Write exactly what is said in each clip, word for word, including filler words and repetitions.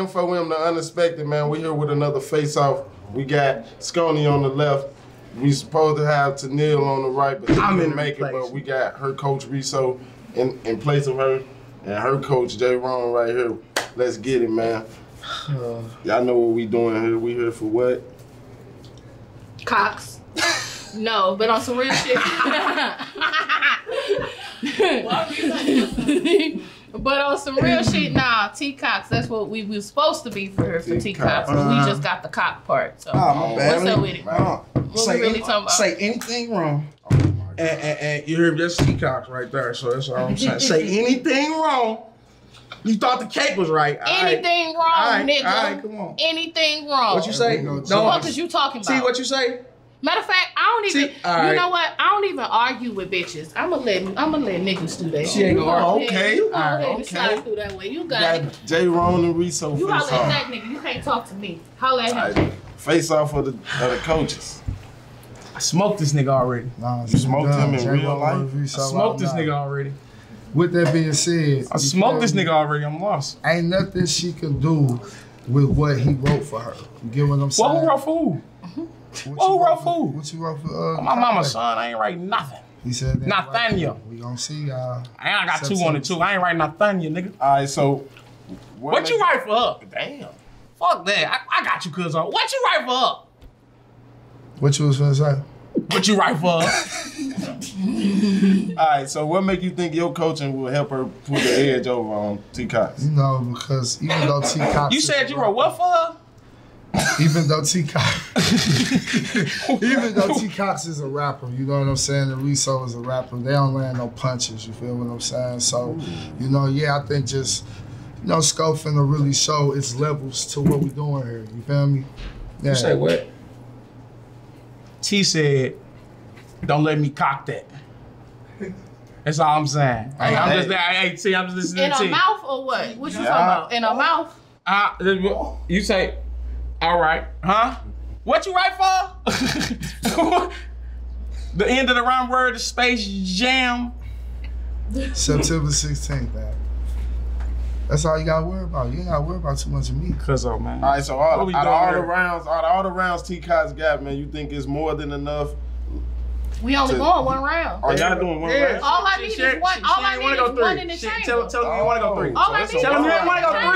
M four M The Unexpected, man. We here with another face-off. We got Sco Nyy on the left. We supposed to have Tenille on the right, but I'm in make it, but we got her coach Reecso in, in place of her, and her coach Jayrone right here. Let's get it, man. Y'all know what we doing here. We here for what? Cox. No, but on some real shit. But on some real shit, nah, TCox, that's what we, we were supposed to be for her, for TCox. Uh, we just got the cock part. So, oh, my bad. What's up with it? Right. What say, we really talking about? Say anything wrong. Oh, my God. And, and, and you hear that's TCox right there, so that's all I'm saying. Say anything wrong. You thought the cake was right. Anything right. wrong, right. nigga. All right, come on. Anything wrong. What you say? No, what the fuck is you talking about? See what you say? Matter of fact, I don't even. See, right. You know what? I don't even argue with bitches. I'ma let I'ma let niggas do that. She ain't gonna argue. Okay, you go ahead and slide through that way. You got, got Jayrone and Reecso. You holler at that nigga. You can't talk to me. Holler at him. Right. Face off of the of the coaches. I smoked this nigga already. Nah, you smoked him in real life. I smoked this nigga already. With that being said, I smoked this nigga already. I'm lost. Ain't nothing she can do with what he wrote for her. You get what I'm saying? What wrote for who? Who wrote food? What you wrote for? Uh, my mama's son, I ain't write nothing. He said that. Nathaniel. Right. We gonna see y'all. I ain't got two on the two. I ain't write Nathaniel, nigga. All right, so. What, what you write for her? Damn. Fuck that. I, I got you, cuz. What you write for her? What you was finna say? What you write for her? All right, so what make you think your coaching will help her pull the edge over on TCox? You know, because even though TCox. You said you wrote what for her? Even though TCox, even though TCox is a rapper, you know what I'm saying? And Reecso is a rapper. They don't land no punches. You feel what I'm saying? So, you know, yeah, I think just, you know, Sco finna really show its levels to what we're doing here. You feel me? Yeah. You say what? T said, "Don't let me cock that." That's all I'm saying. Hey, I'm hey. just there. Hey, T, I'm just listening in to T. In her mouth or what? What you talking about? In her mouth? Uh, you say. All right, huh? What you write for? The end of the rhyme word is Space Jam. September sixteenth, man. That's all you gotta worry about. You ain't gotta worry about too much of me. Cuz oh man. All right, so all, out of all the rounds, out of all the rounds TCox got, man, you think it's more than enough? We only going one round. Oh, y'all doing one round? All I need is one. All I need is one in the chamber. Tell him you ain't want to go three. All I need is one in the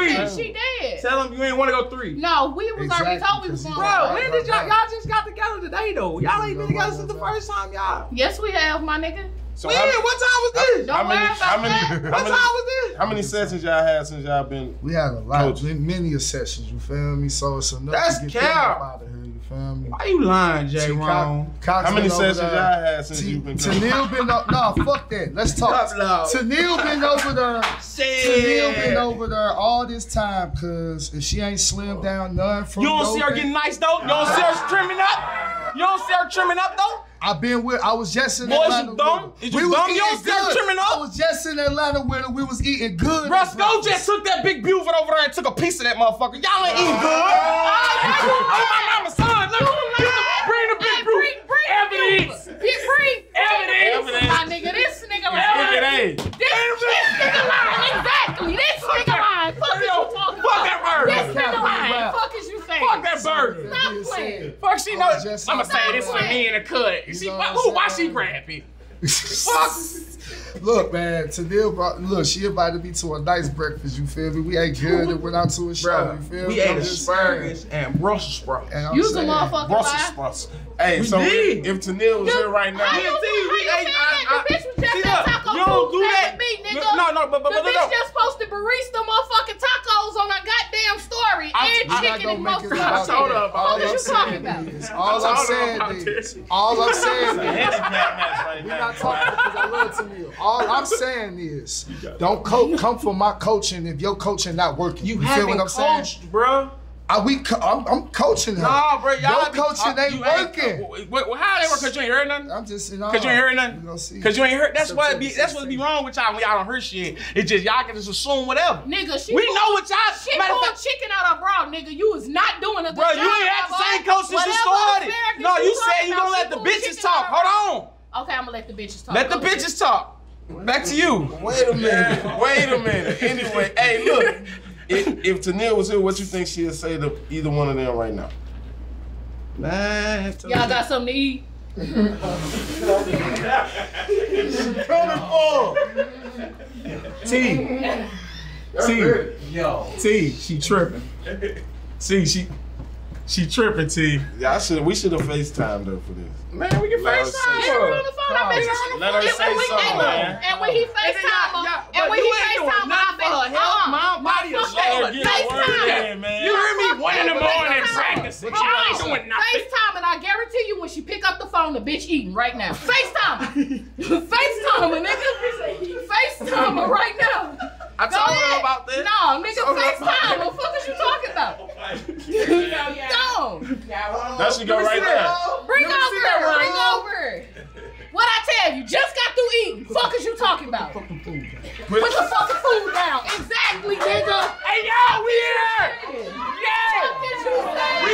chamber. She did. Tell him you ain't want to go three. No, we was already told we was going. Bro, when did y'all y'all just got together today though? Y'all ain't been together since the first time y'all. Yes, we have, my nigga. So when? What time was this? Don't worry about that. What time was this? How many sessions y'all had since y'all been? We had a lot, many sessions. You feel me? So it's enough to get out out of here. Family. Why you lying, Jayrone? How many sessions y'all had since you've been coming? Tenille been up. Nah, fuck that. Let's talk. Tenille been over there. Tenille been over there all this time, cuz if she ain't slimmed down none from. You don't see her getting nice though? You don't see her trimming up? You don't see her trimming up though? I've been with, I was just in Atlanta. Boy, you dumb? Is you dumb? You don't see her trimming up? I was just in Atlanta with her. We was eating good. Bro, Sco just took that big Buford over there and took a piece of that motherfucker. Y'all ain't eating good. Oh, my mama's son. Bring the big Buford. Evidence. Bring evidence. My nigga, this nigga lying. This nigga lying. Exactly. This nigga lying. Fuck is you talking about? Fuck that bird. This nigga lying. Fuck is you saying? Fuck that bird. Stop playing. Fuck, she knows. I'm going to say this for me in the cut. She, who, why she grab it? Look, man, Tenille brought, look, she invited me to a nice breakfast, you feel me? We ate good and went out to a show, you feel me? We ate asparagus and Brussels sprouts. You the motherfucker. Brussels sprouts. Hey, so if Tenille was here right now, we ate. You don't do that. No, no, but but but bitch just supposed to barista motherfucking tacos on our goddamn story and chicken and mustard. What are you talking about? All I'm saying is, all I'm saying is, we're not talking because I love Tenille. All I'm saying is, don't co come for my coaching if your coaching not working. You, you feel what I'm saying, bro? I, we co I'm, I'm coaching her. Nah, bro, y'all coaching ain't working. Well, how they work? Cause you ain't heard nothing. I'm just, you know, cause you ain't heard nothing. Cause you ain't heard. That's what be. That's what be wrong with y'all when y'all don't hear shit. It's just y'all can just assume whatever. Nigga, she we pulled, know what y'all. She pulled chicken out of bra, nigga. You was not doing a good bro, job. Bro, you ain't had the same coach since you started. No, you said you gonna let the bitches talk. Hold on. Okay, I'm gonna let the bitches talk. Let the bitches talk. Back to you. Wait a minute. Wait a minute. Anyway, hey, look. if, if Tennille was here, what you think she'd say to either one of them right now? Nah. Y'all got something to eat? Coming for T. T. Yo. T. She tripping. T. She. She tripping. T. Yeah, I should. We should have FaceTimed her for this. Man, we can FaceTime. I let her say something, man. And when he FaceTime, and when he FaceTime, my baby, my body is FaceTime, man. You hear me? One in the morning practicing. She ain't doing nothing. FaceTime, and I guarantee you, when she pick up the phone, the bitch eating right now. FaceTime. FaceTime her, nigga. FaceTime her right now. I told her about this. No, nigga, FaceTime. What the fuck is you talking about? Go. That should go right there. Bring over. Bring over. What I tell you, just got through eating. Fuck is you talking about? Put the fucking food down. Exactly, nigga. Hey, y'all, we here. Yeah. We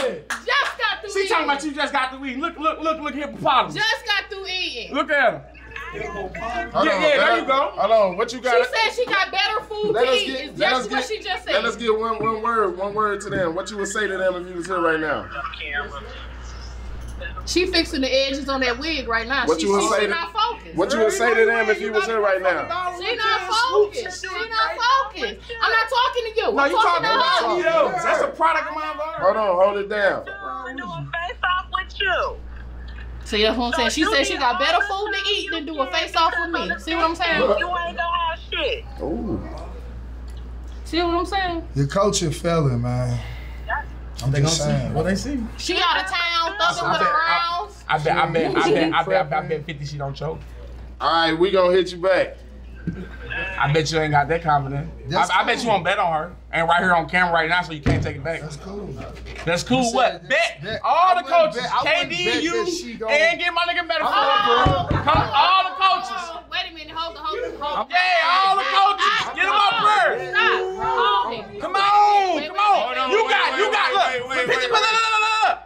here. Just got through eating. Just got through eating. She talking about you just got through eating. Look, look, look, look, hippopotamus. Just got through eating. Look at him. Hold yeah, on, yeah, there I, you go. Hold on, what you got? She said she got better food to eat. It's just what she just said. Let us get one, one word, one word to them. What you would say to them if you was here right now? She fixing the edges on that wig right now. What she, you would she, say she to, not focused. What you would say to them if you was here right now? She not focused. She not focused. I'm not talking to you. No, I'm you talking, talking to her. That's a product of my learning. Hold on, hold it down. I'm doing face off with you. See that's what I'm saying? She said she got better food to eat than do a face-off with me. See what I'm saying? You ain't gonna have shit. Ooh. See what I'm saying? Your culture failing, man. I'm just saying. What they see? She out of town, thugging with her rounds. I bet, I bet, I bet, I bet, I bet fifty she don't choke. All right, we gonna hit you back. I bet you ain't got that confidence. I, cool. I bet you won't bet on her. Ain't right here on camera right now, so you can't take it back. That's cool. That's cool. You what? Bet. Bet. All I the coaches. K D, you, and get my nigga better. Oh, oh, all the coaches. Oh, wait a minute. Hold the hold the hold. Yeah, all the coaches. I, I, get them up first. Stop. Come on, wait, come on. Wait, wait, you wait, got, wait, you wait, got. Wait, look, wait, wait, wait, wait.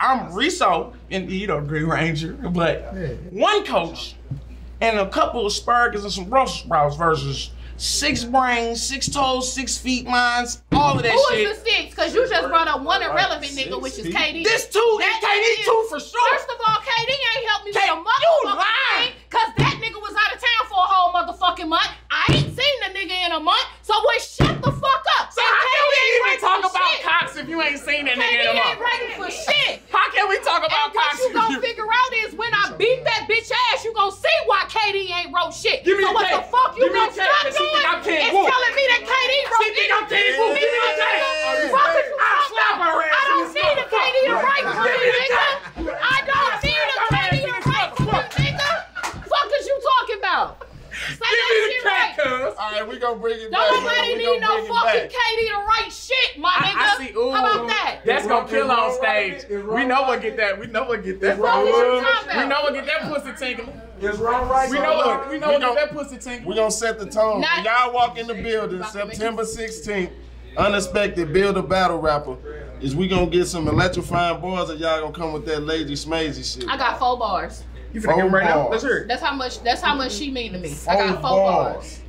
I'm Reecso, and you know Green Ranger, but one coach. And a couple of asparagus and some Brussels sprouts versus six brains, six toes, six feet lines, all of that who shit. Who is the six? Because you just brought up one irrelevant six, nigga, which is six, K D. This two, that K D is, two for sure. First of all, K D ain't helped me K with a motherfucking thing because that nigga was out of town for a whole motherfucking month. I ain't seen the nigga in a month, so boy, shut the fuck up. So how can we even talk about shit. Cox if you ain't seen that K D nigga in a month? K D ain't ready for shit. How can we talk about and Cox? What you gonna figure out is when I beat that bitch ass, you gonna see why K D ain't wrote shit. Give me so the what tape. The fuck you gonna stop doing? It's telling me that K D wrote shit. She think I'm King Wu. Give me the tape. I'll slap her ass. I don't need a K D to write for me, nigga. I don't need a K D to write for me, nigga. Fuck is you talking about? Say that shit right. All right, we gonna bring it back. Nobody need no fucking K D to write shit, my nigga. How about that? That's gonna kill on stage. We know what get that. We know what get that. We know what get that pussy tingling. It's wrong, right? We know what. We know what get that pussy tingling. We gonna set the tone. Y'all walk in the building September sixteenth. Unexpected build a battle rapper. Is we gonna get some electrifying bars, or y'all gonna come with that lazy smazy shit? I got four bars. You finna get right now? Let's hear it. That's how much. That's how much she mean to me. Four I got four bars. bars.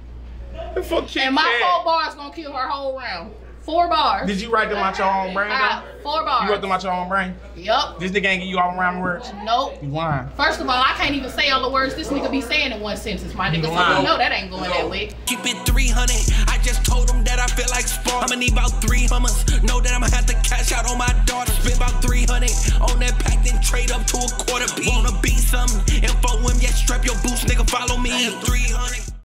Fuck and my four bars gonna kill her whole round. Four bars. Did you write them out your own brain? I got four bars. You wrote them out your own brain? Yup. This nigga ain't give you all around words? Nope. You lying. First of all, I can't even say all the words this nigga be saying in one sentence, my nigga. So you know that ain't going that way. Keep it three hundred. I just told him that I feel like sport. I'ma need about three mamas. Know that I'ma have to cash out on my daughter. Spend about three hundred on that pack, then trade up to a quarter. Wanna be something? M four M, yeah, strap your boots, nigga, follow me. Three